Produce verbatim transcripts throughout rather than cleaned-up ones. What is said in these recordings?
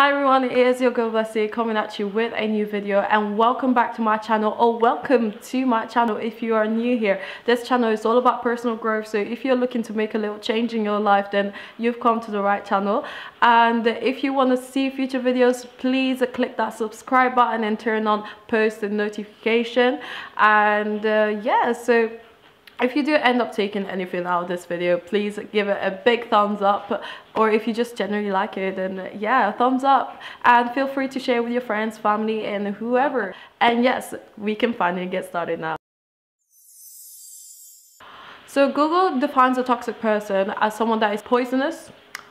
Hi everyone, it is your girl Blessy coming at you with a new video, and welcome back to my channel, or welcome to my channel if you are new here. This channel is all about personal growth, so if you're looking to make a little change in your life, then you've come to the right channel. And if you want to see future videos, please click that subscribe button and turn on post and notification. And uh, yeah, so if you do end up taking anything out of this video, please give it a big thumbs up, or if you just generally like it, then yeah, thumbs up, and feel free to share with your friends, family and whoever. And yes, we can finally get started now. So Google defines a toxic person as someone that is poisonous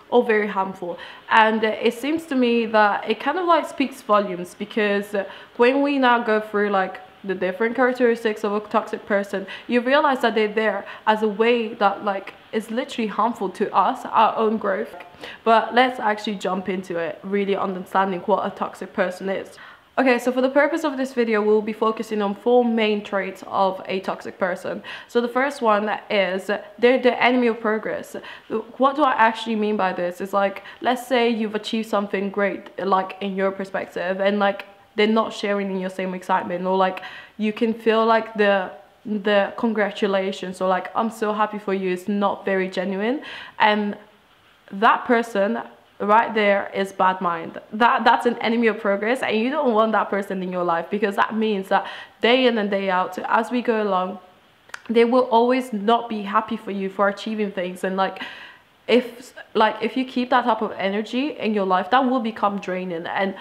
or very harmful, and it seems to me that it kind of like speaks volumes, because when we now go through like the different characteristics of a toxic person, you realize that they're there as a way that like is literally harmful to us, our own growth. But let's actually jump into it, really understanding what a toxic person is. Okay, so for the purpose of this video, we'll be focusing on four main traits of a toxic person. So the first one is they're the enemy of progress. What do I actually mean by this? It's like, let's say you've achieved something great, like in your perspective, and like they're not sharing in your same excitement, or like you can feel like the the congratulations or like I'm so happy for you is not very genuine. And that person right there is bad mind. That that's an enemy of progress, and you don't want that person in your life, because that means that day in and day out, as we go along, they will always not be happy for you for achieving things. And like if like if you keep that type of energy in your life, that will become draining. And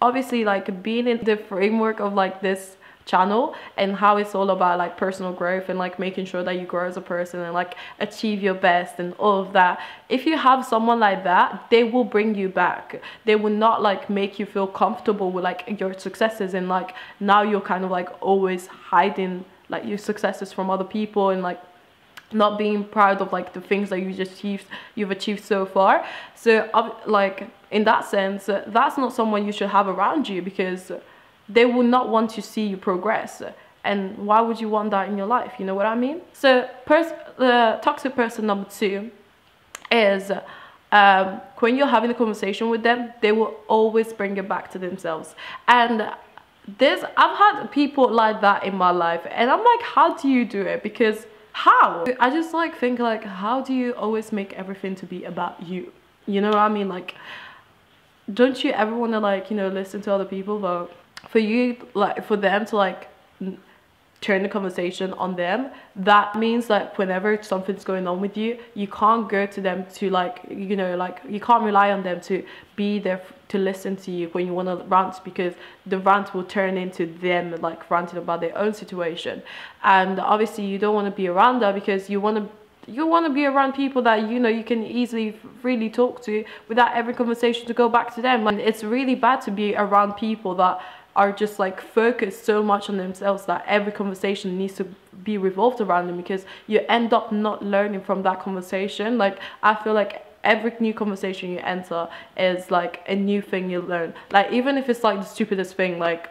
obviously, like being in the framework of like this channel and how it's all about like personal growth and like making sure that you grow as a person and like achieve your best and all of that, if you have someone like that, they will bring you back. They will not like make you feel comfortable with like your successes, and like now you're kind of like always hiding like your successes from other people, and like not being proud of like the things that you just achieved you've achieved so far. So like in that sense, that's not someone you should have around you, because they will not want to see you progress, and why would you want that in your life? You know what I mean? So pers the toxic person number two is um when you're having a conversation with them, they will always bring it back to themselves. And this, I've had people like that in my life, and I'm like, how do you do it? Because how? I just like think like, how do you always make everything to be about you? You know what I mean? Like, don't you ever want to like, you know, listen to other people, but for you, like for them to like turn the conversation on them, that means like whenever something's going on with you, you can't go to them to like, you know, like you can't rely on them to be there to listen to you when you want to rant, because the rant will turn into them like ranting about their own situation. And obviously you don't want to be around that, because you want to you want to be around people that you know you can easily really talk to without every conversation to go back to them. Like, it's really bad to be around people that are just like focused so much on themselves that every conversation needs to be revolved around them, because you end up not learning from that conversation. Like, I feel like every new conversation you enter is like a new thing you learn. Like, even if it's like the stupidest thing, like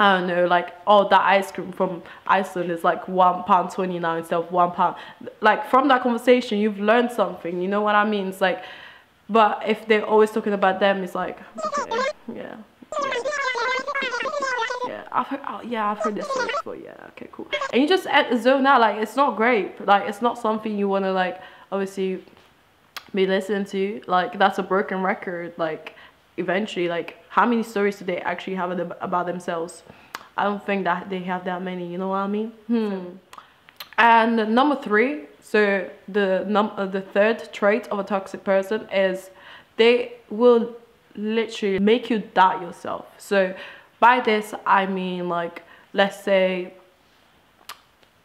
I don't know, like, oh, that ice cream from Iceland is like one pound twenty now instead of one pound. Like, from that conversation you've learned something, you know what I mean? It's like, but if they're always talking about them, it's like, okay, yeah, yeah. Yeah, I've heard, oh, yeah, I've heard this one before, yeah, okay, cool. And you just zone out, like, it's not great. Like, it's not something you want to, like, obviously be listening to. Like, that's a broken record. Like, eventually, like, how many stories do they actually have about themselves? I don't think that they have that many, you know what I mean? Hmm. And number three, so the, num uh, the third trait of a toxic person is they will literally make you doubt yourself. So by this, I mean, like, let's say,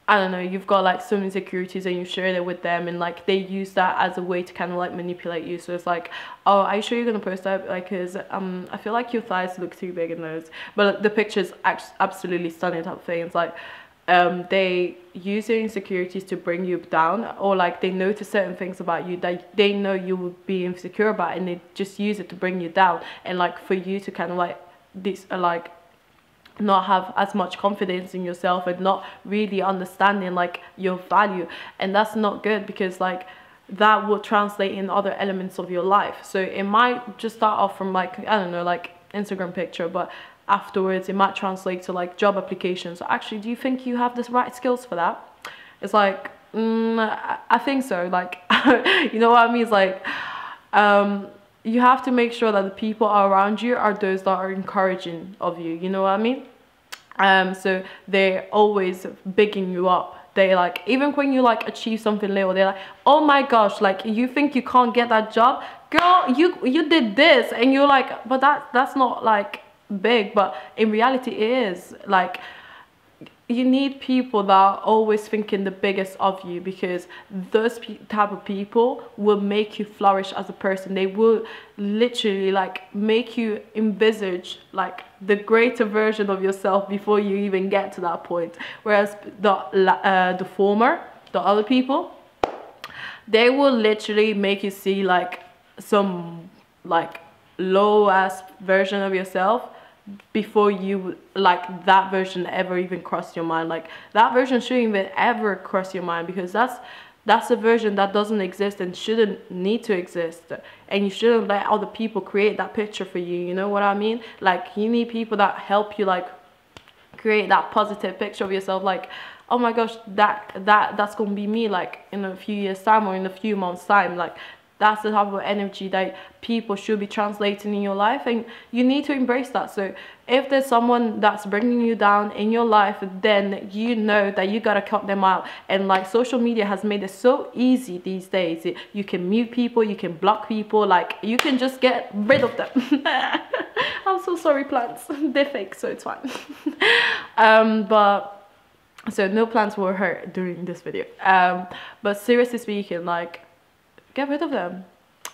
I don't know, you've got like some insecurities and you share it with them, and like they use that as a way to kind of like manipulate you. So it's like, oh, are you sure you're gonna post that? Like, cause um, I feel like your thighs look too big in those. But the picture's absolutely stunning type of thing. It's like, um, they use your insecurities to bring you down, or like they notice certain things about you that they know you will be insecure about, and they just use it to bring you down, and like for you to kind of like, these are like not have as much confidence in yourself and not really understanding like your value. And that's not good, because like that will translate in other elements of your life. So it might just start off from like, I don't know, like Instagram picture, but afterwards it might translate to like job applications. Actually, do you think you have the right skills for that? It's like, mm, I think so. Like, you know what I mean? It's like, um, you have to make sure that the people around you are those that are encouraging of you. You know what I mean? Um, so they're always bigging you up. They like, even when you like achieve something little, they're like, oh my gosh, like you think you can't get that job? Girl, you you did this, and you're like, but that that's not like big, but in reality it is. Like, you need people that are always thinking the biggest of you, because those type of people will make you flourish as a person. They will literally like make you envisage like the greater version of yourself before you even get to that point. Whereas the uh, the former, the other people, they will literally make you see like some like low ass version of yourself before you like that version ever even crossed your mind. Like that version shouldn't even ever cross your mind, because that's that's a version that doesn't exist and shouldn't need to exist, and you shouldn't let other people create that picture for you. You know what I mean? Like, you need people that help you like create that positive picture of yourself. Like, oh my gosh, that that that's gonna be me like in a few years time, or in a few months time. Like, that's the type of energy that people should be translating in your life, and you need to embrace that. So if there's someone that's bringing you down in your life, then you know that you gotta cut them out. And like, social media has made it so easy these days. You can mute people, you can block people, like you can just get rid of them. I'm so sorry, plants. They're fake, so it's fine. um, but so no plants were hurt during this video. Um, but seriously speaking, like, get rid of them.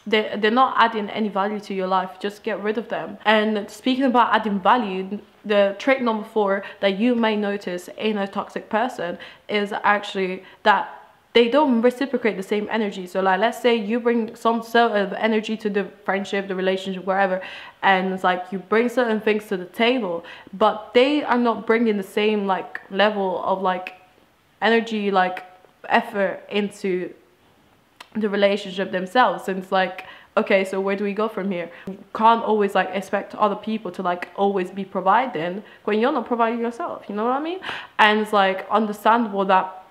They, they're not adding any value to your life. Just get rid of them. And speaking about adding value, the trait number four that you may notice in a toxic person is actually that they don't reciprocate the same energy. So like, let's say you bring some sort of energy to the friendship, the relationship, wherever, and it's like you bring certain things to the table, but they are not bringing the same like level of like energy, like effort into the relationship themselves. And it's like, okay, so where do we go from here? You can't always like expect other people to like always be providing when you're not providing yourself. You know what I mean? And it's like understandable that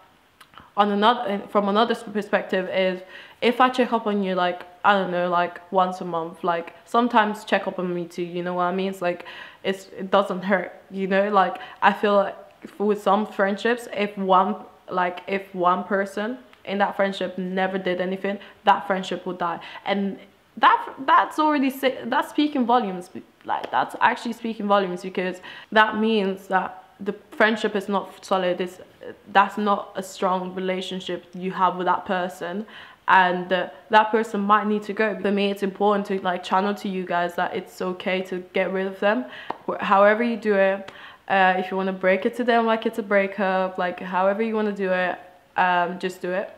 on another, from another perspective, is if I check up on you like, I don't know, like once a month, like sometimes check up on me too. You know what I mean? It's like, it's it doesn't hurt. You know, like I feel like with some friendships, if one like if one person in that friendship never did anything, that friendship will die. And that that's already that's speaking volumes. Like, that's actually speaking volumes, because that means that the friendship is not solid. It's, that's not a strong relationship you have with that person, and uh, that person might need to go. For me, it's important to like channel to you guys that it's okay to get rid of them, however you do it. Uh, if you want to break it to them like it's a breakup, like however you want to do it, Um, just do it,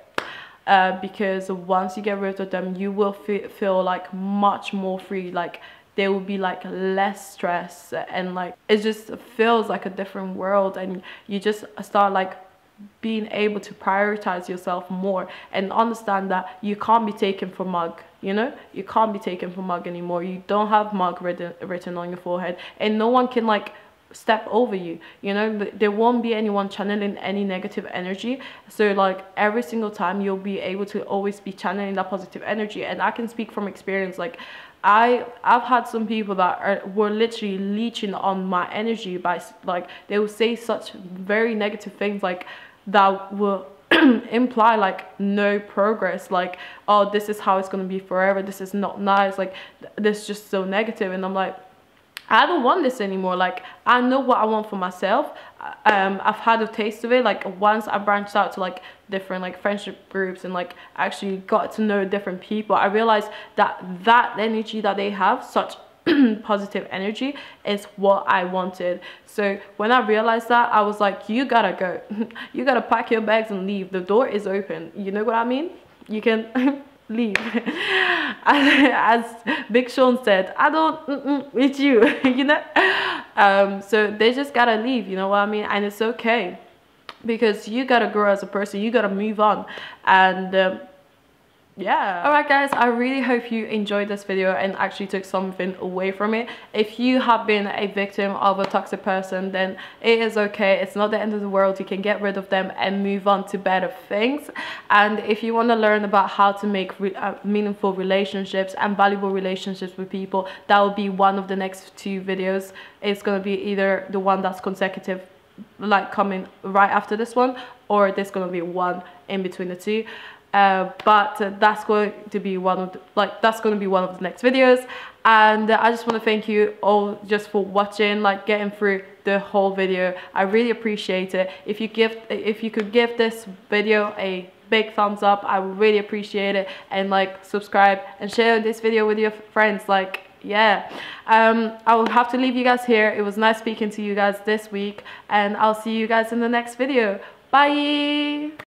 uh, because once you get rid of them, you will fe feel like much more free. Like, there will be like less stress, and like it just feels like a different world, and you just start like being able to prioritize yourself more and understand that you can't be taken for mug. You know, you can't be taken for mug anymore. You don't have mug written written on your forehead, and no one can like step over you. You know, there won't be anyone channeling any negative energy. So like every single time, you'll be able to always be channeling that positive energy. And I can speak from experience. Like, I I've had some people that are, were literally leeching on my energy by like, they will say such very negative things like that will imply like no progress, like, oh, this is how it's gonna be forever, this is not nice, like this is just so negative. And I'm like, I don't want this anymore. Like, I know what I want for myself. Um, I've had a taste of it. Like, once I branched out to like different like friendship groups and like actually got to know different people, I realized that that energy that they have, such positive energy, is what I wanted. So when I realized that, I was like, you gotta go. You gotta pack your bags and leave. The door is open. You know what I mean? You can leave. As Big Sean said, I don't, mm-mm, it's you. You know, um so they just gotta leave. You know what I mean? And it's okay, because you gotta grow as a person, you gotta move on. And um, yeah. All right guys, I really hope you enjoyed this video and actually took something away from it. If you have been a victim of a toxic person, then it is okay. It's not the end of the world. You can get rid of them and move on to better things. And if you want to learn about how to make re uh, meaningful relationships and valuable relationships with people, that will be one of the next two videos. It's going to be either the one that's consecutive, like coming right after this one, or there's going to be one in between the two. Uh, but uh, that's going to be one of the, like that's going to be one of the next videos. And uh, I just want to thank you all just for watching, like getting through the whole video. I really appreciate it. If you give, if you could give this video a big thumbs up, I would really appreciate it. And like subscribe and share this video with your friends. Like yeah, um, I will have to leave you guys here. It was nice speaking to you guys this week, and I'll see you guys in the next video. Bye.